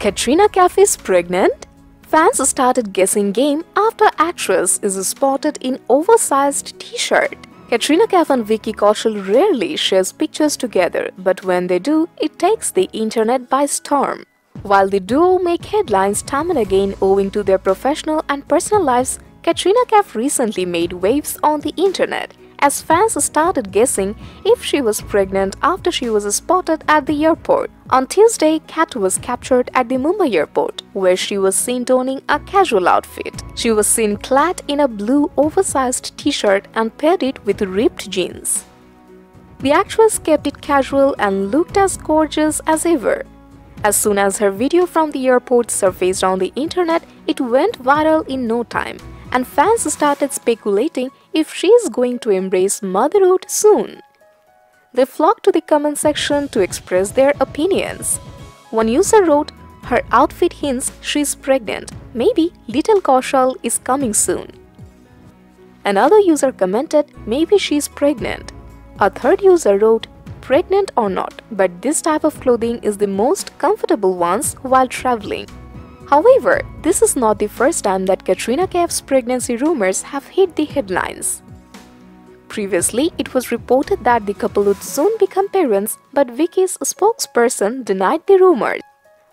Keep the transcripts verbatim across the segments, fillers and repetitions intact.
Katrina Kaif is pregnant? Fans started guessing game after actress is spotted in oversized t-shirt. Katrina Kaif and Vicky Kaushal rarely shares pictures together, but when they do, it takes the internet by storm. While the duo make headlines time and again owing to their professional and personal lives, Katrina Kaif recently made waves on the internet as fans started guessing if she was pregnant after she was spotted at the airport. On Tuesday, Kat was captured at the Mumbai airport, where she was seen donning a casual outfit. She was seen clad in a blue oversized t-shirt and paired it with ripped jeans. The actress kept it casual and looked as gorgeous as ever. As soon as her video from the airport surfaced on the internet, it went viral in no time, and fans started speculating if she is going to embrace motherhood soon. They flocked to the comment section to express their opinions. One user wrote, "Her outfit hints she's pregnant. Maybe little Kaushal is coming soon." Another user commented, "Maybe she's pregnant." A third user wrote, "Pregnant or not, but this type of clothing is the most comfortable ones while traveling." However, this is not the first time that Katrina Kaif's pregnancy rumors have hit the headlines. Previously, it was reported that the couple would soon become parents, but Vicky's spokesperson denied the rumors.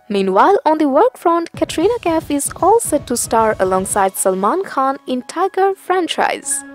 Meanwhile, on the work front, Katrina Kaif is all set to star alongside Salman Khan in Tiger franchise.